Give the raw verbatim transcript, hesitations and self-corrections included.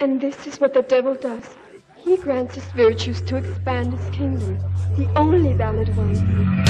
And this is what the devil does. He grants his virtues to expand his kingdom, the only valid one.